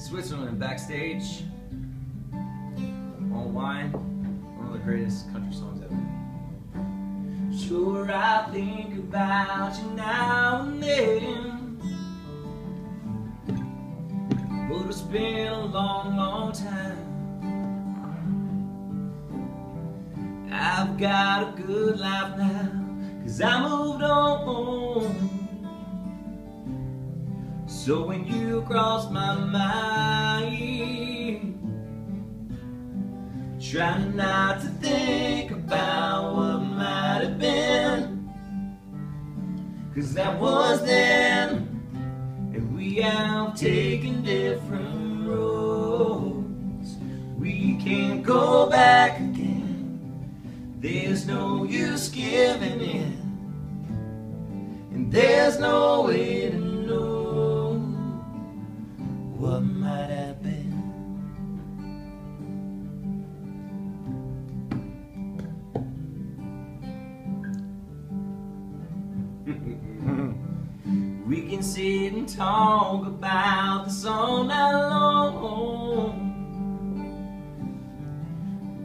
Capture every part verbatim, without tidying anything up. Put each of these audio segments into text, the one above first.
Switzerland backstage on Wine, one of the greatest country songs ever. Sure, I think about you now and then, but it's been a long, long time. I've got a good life now, 'cause I moved on. So when you cross my mind, trying not to think about what might have been, 'cause that was then, and we have taken different roads. We can't go back again. There's no use giving in, and there's no way to know what might have been. We can sit and talk about this all night long.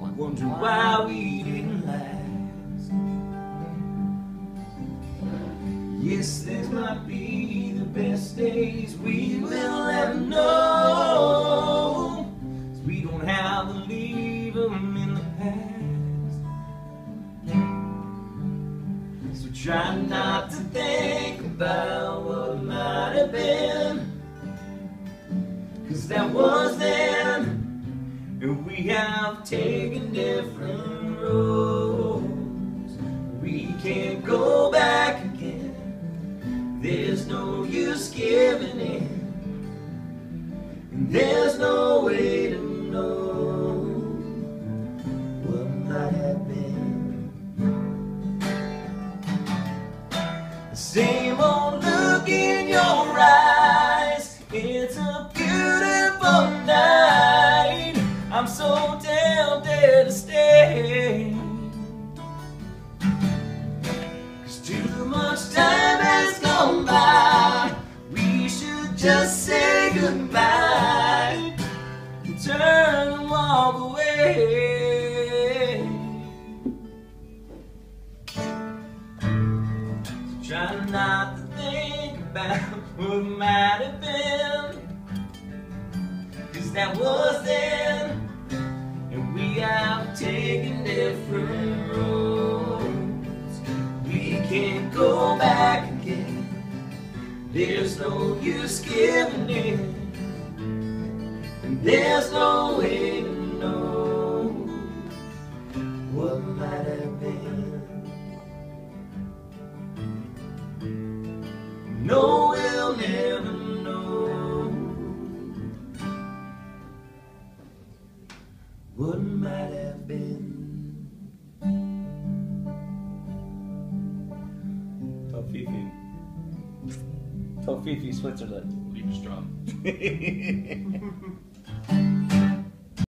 I wonder why we didn't last. Yes, this might be the best days we will ever know, 'cause we don't have to leave them in the past. So try not to think about what might have been, 'cause that was then, and we have taken different roads. We can't go back again. There's no use giving in, and there's no way to know what might have been. The same old look in your eyes, it's a beautiful night. I'm so tempted to stay, 'cause too much time has gone by. We should just say goodbye and turn and walk away. So try not to think about what might have been, 'cause that was then, and we have taken different roads. We can't go back again. There's no use giving in, and there's no way to know what might have been. No, we'll never know what might have been. Top Fifi. Tofifi, Switzerland. Leave a straw.